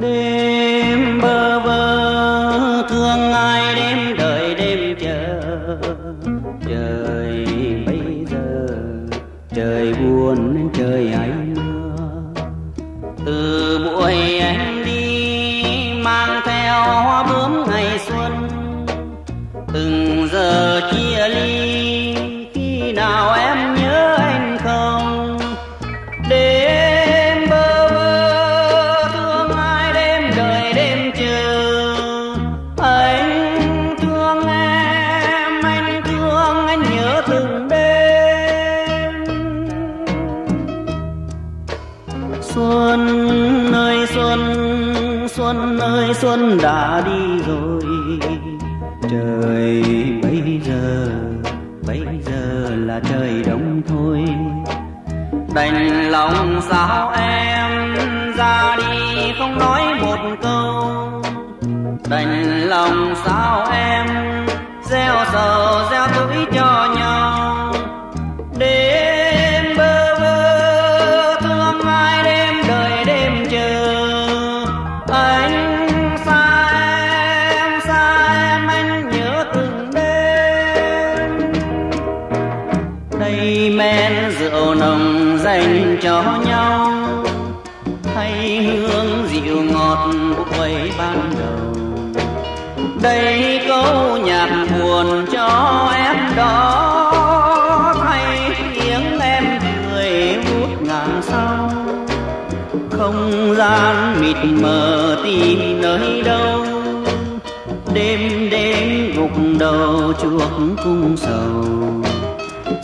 Đêm bơ vơ thương ai đêm chờ trời bây giờ trời buồn nên trời ấy mưa. Từ buổi anh đi mang theo hoa bướm ngày xuân, từng giờ chia ly khi nào em nhớ anh không. Xuân đã đi rồi, trời bây giờ là trời đông thôi. Đành lòng sao em ra đi không nói một câu, đành lòng sao em gieo sầu gieo tưới cho nhau. Đêm bơ vơ thương ai đêm đợi đêm chờ anh. Men rượu nồng dành cho nhau, hay hương dịu ngọt quấy ban đầu. Đây câu nhạc buồn cho em đó, hay tiếng em cười vút ngàn sau. Không gian mịt mờ tìm nơi đâu, đêm đêm gục đầu chuộc cung sầu.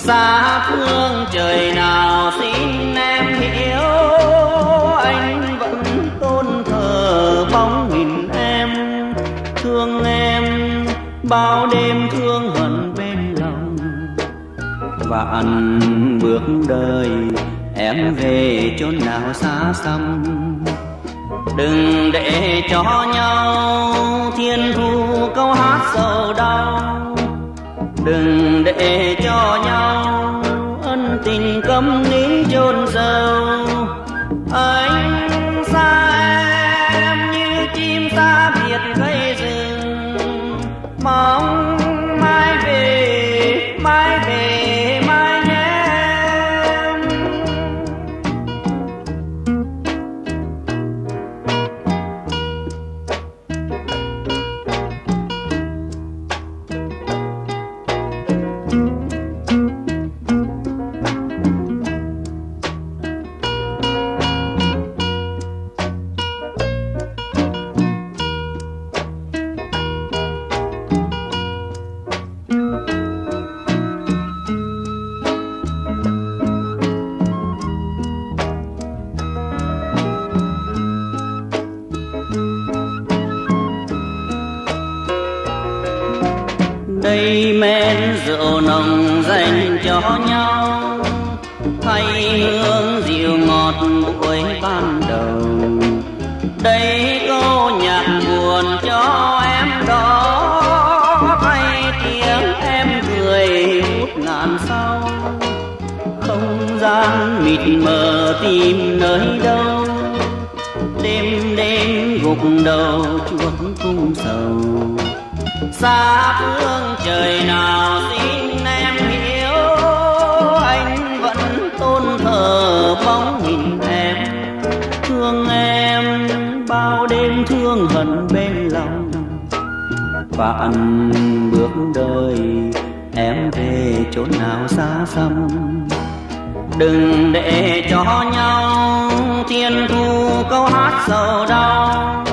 Xa phương trời nào xin em hiểu, anh vẫn tôn thờ bóng hình em. Thương em bao đêm thương hận bên lòng, vạn bước đời em về chốn nào xa xăm. Đừng để cho nhau thiên thu câu hát sầu đau, đừng để cho nhau ân tình câm nín chôn sâu. Anh xa em như chim xa biệt cây rừng, mong mai về mai nhé em. Đây men rượu nồng dành cho nhau, hay hương dịu ngọt buổi ban đầu. Đây câu nhạc buồn cho em đó, hay tiếng em cười hút ngàn sau. Không gian mịt mờ tìm nơi đâu, đêm đêm gục đầu chuốc cung sầu. Xa phương trời nào xin em hiểu, anh vẫn tôn thờ bóng hình em. Thương em bao đêm thương hận bên lòng, vạn bước đời em về chốn nào xa xăm. Đừng để cho nhau thiên thu câu hát sầu đau,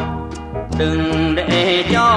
đừng để cho